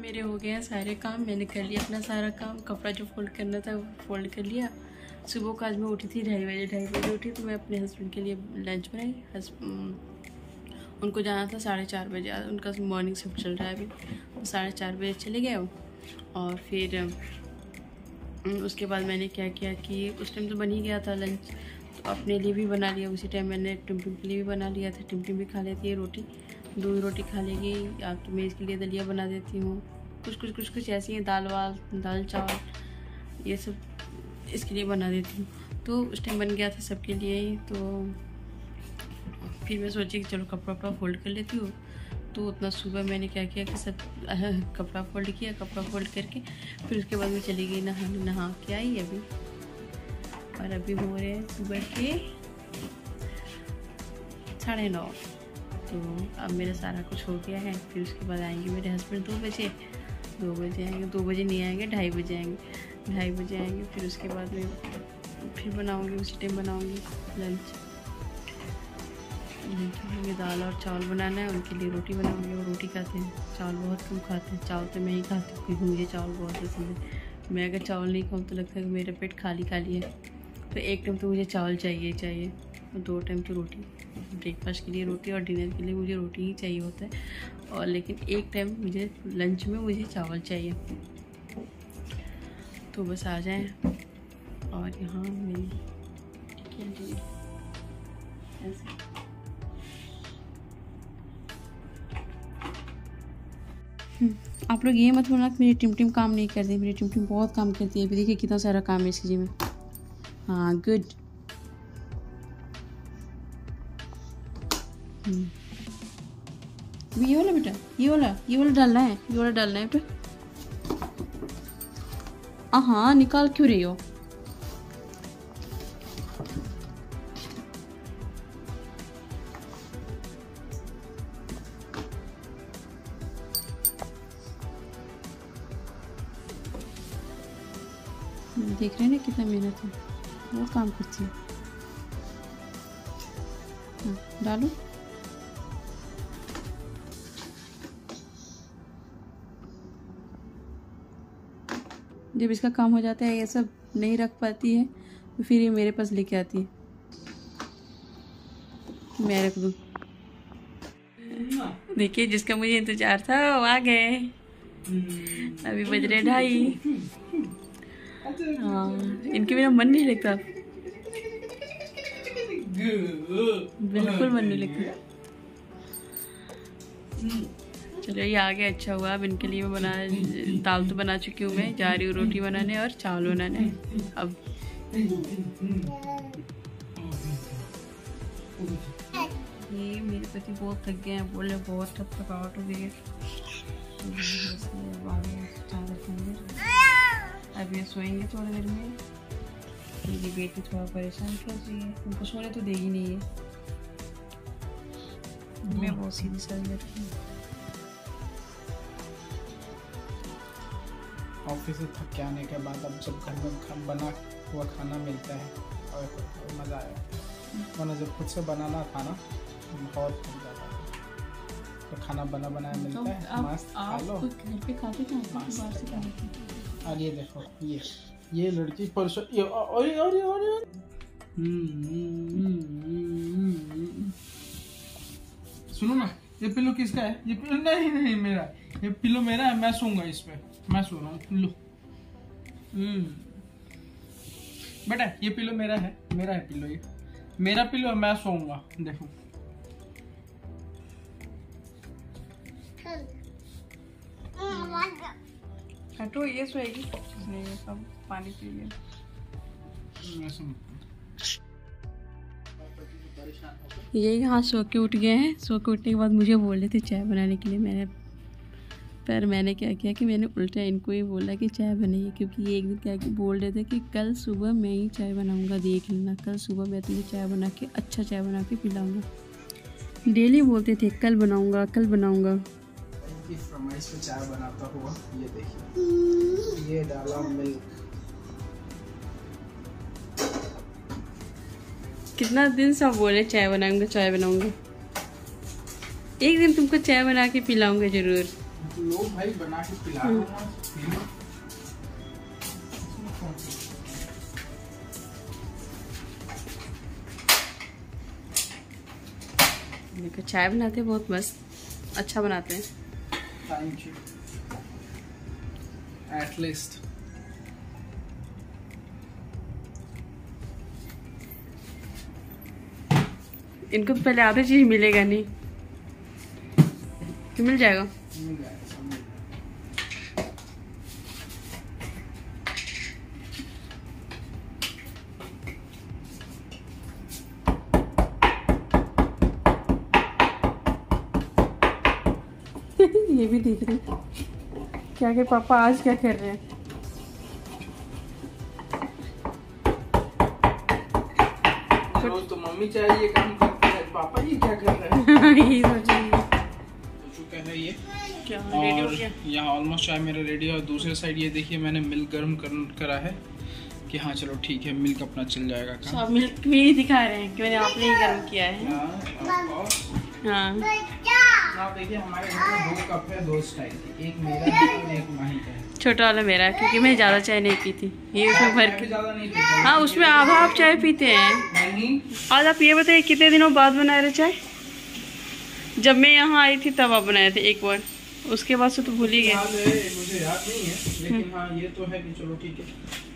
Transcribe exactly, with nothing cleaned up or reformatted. मेरे हो गए हैं सारे काम, मैंने कर लिया अपना सारा काम। कपड़ा जो फोल्ड करना था वो फोल्ड कर लिया। सुबह का आज मैं उठी थी ढाई बजे ढाई बजे उठी तो मैं अपने हस्बैंड के लिए लंच बनाई। हस उनको जाना था साढ़े चार बजे, उनका मॉर्निंग शिफ्ट चल रहा है अभी, साढ़े चार बजे चले गए वो। और फिर उसके बाद मैंने क्या किया कि उस टाइम तो बन ही गया था लंच, तो अपने लिए भी बना लिया। उसी टाइम मैंने टिमटिम के लिए भी बना लिया था, टिमटिम भी खा लेती है रोटी, दो रोटी खा लेगी। या तो मैं इसके लिए दलिया बना देती हूँ, कुछ कुछ कुछ कुछ ऐसी हैं, दाल वाल दाल चावल ये सब इसके लिए बना देती हूँ। तो उस टाइम बन गया था सबके लिए ही। तो फिर मैं सोची कि चलो कपड़ा वपड़ा फोल्ड कर लेती हूँ। तो उतना सुबह मैंने क्या किया कि सब कपड़ा फोल्ड किया, कपड़ा फोल्ड करके फिर उसके बाद मैं चली गई नहाने। नहा के आई अभी, और अभी हो रहे हैं सुबह के साढ़े नौ। तो अब मेरा सारा कुछ हो गया है। फिर उसके बाद आएंगे मेरे हस्बैंड दो बजे दो बजे आएंगे दो बजे नहीं आएंगे ढाई बजे आएंगे ढाई बजे आएंगे। फिर उसके बाद मैं फिर बनाऊँगी, उसी टाइम बनाऊँगी लंच। मुझे दाल और चावल बनाना है, उनके लिए रोटी बनाऊंगी। वो रोटी खाते हैं, चावल बहुत कम खाते हैं। चावल तो मैं ही खाती हूँ क्योंकि मुझे चावल बहुत पसंद है। मैं अगर चावल नहीं खाऊँ तो लगता है कि मेरा पेट खाली खाली है। तो एक टाइम तो मुझे चावल चाहिए चाहिए और दो टाइम तो रोटी, ब्रेकफास्ट के लिए रोटी और डिनर के लिए मुझे रोटी ही चाहिए होता है। और लेकिन एक टाइम मुझे लंच में मुझे चावल चाहिए। तो बस आ जाएँ। और यहाँ मेरी ऐसे आप लोग ये मत बोलना कि मेरी टिमटिम काम नहीं करती। मेरी टिमटिम बहुत काम करती है। अभी देखिए कितना सारा काम है इसके जी में। हाँ गुड। ये वाला बेटा, ये वाला ये वाला डालना है, ये वाला डालना है बेटा। हाँ निकाल क्यों रही हो? देख रहे हैं ना कितना मेहनत है, वो काम करती है। डालो जब इसका काम हो जाता है, ये सब नहीं रख पाती है तो फिर ये मेरे पास लेके आती है कि मैं रख दूँ। देखिए जिसका मुझे इंतजार था वो आ गए। अभी बज रहे ढाई। हाँ इनके बिना मन नहीं लगता, बिल्कुल मन नहीं लगता। चलो ये आ गया, अच्छा हुआ। अब इनके लिए मैं बना दाल तो बना चुकी हूँ। मैं जा रही हूँ रोटी बनाने और चावल बनाने। अब ये मेरे पति बहुत थक गए हैं, बोले बहुत थक थकावट हो गई है। अभी सोएंगे थोड़ी देर में। मेरी बेटी थोड़ा परेशान कर रही है, उनको सोने तो देगी नहीं है। मैं बहुत सीधी सारी लड़की हूँ। ऑफिस से थक के आने के बाद अब जब घर में बना हुआ खाना मिलता है और तो मज़ा आया। वरना जब खुद से बनाना खाना बहुत थक जाता है। तो खाना बना बनाया मिलता है, मस्त खा लो। घर पे खाते थे बाहर से खाते। और ये देखो ये ये लड़की परसों ये और ये और ये और ये सुनो ना, ये पिलो किसका है? ये पिलो नहीं नहीं मेरा, ये पिलो मेरा है। मैं सोऊंगा इस पे, मैं सो रहा हूँ। पिलो बेटा ये पिलो मेरा है, मेरा है पिलो, ये मेरा पिलो है, मैं सोऊंगा। देखो तो ये सोएगी, इसने ये सब पानी पी लिया। ये यहाँ सो के उठ गए हैं। सो के उठने के बाद मुझे बोल रहे थे चाय बनाने के लिए। मैंने पर मैंने क्या किया कि मैंने उल्टा इनको ही बोला कि चाय बनाइए, क्योंकि ये एक दिन क्या कि बोल रहे थे कि कल सुबह मैं ही चाय बनाऊँगा, देख लेना। कल सुबह मैं तुम्हें चाय बना के अच्छा चाय बना के पिलाऊँगा। डेली बोलते थे कल बनाऊँगा कल बनाऊँगा। फ्रॉमाइज पे चाय बनाता हुआ ये देखिए, ये डाला मिल्क। कितना दिन सब बोले चाय बनाऊंगा चाय बनाऊंगा, एक दिन तुमको चाय बना के पिलाऊंगा जरूर। लोग भाई बना के पिला देखो चाय बनाते हैं बहुत मस्त अच्छा बनाते हैं। Thank you. एटलीस्ट इनको पहले आधा चीज मिलेगा नहीं तो मिल जाएगा। मिल जाएगा सब मिल जाएगा। ये भी देख रही क्या के पापा आज क्या कर रहे हैं। तो मम्मी चाहिए काम करते हैं, पापा ये क्या कर रहे हैं। यही सोचेंगे है ये क्या रेडी हो गया। यहाँ ऑलमोस्ट चाय मेरा रेडी है और दूसरे साइड ये देखिए मैंने मिल्क गर्म कर, करा है कि हाँ चलो ठीक है मिल्क अपना चल जाएगा। so, आप मिल्क भी दिखा रहे हैं कि मैंने आपने ही गर्म किया है। आप देखिए हमारे घर में दो कप है, दो स्टाइल के, एक मेरा है और एक माही का है। छोटा वाला मेरा क्योंकि मैं ज्यादा चाय नहीं पीती, ये उसमें भर के ज्यादा नहीं पीती। हाँ उसमें आधा आप चाय पीते हैं। और आप ये बताइए कितने दिनों बाद बना रहे चाय। जब मैं यहाँ आई थी तब आप बनाए थे एक बार, उसके बाद से तो भूल ही गए। मुझे याद नहीं है लेकिन हाँ ये तो है कि चलो ठीक है।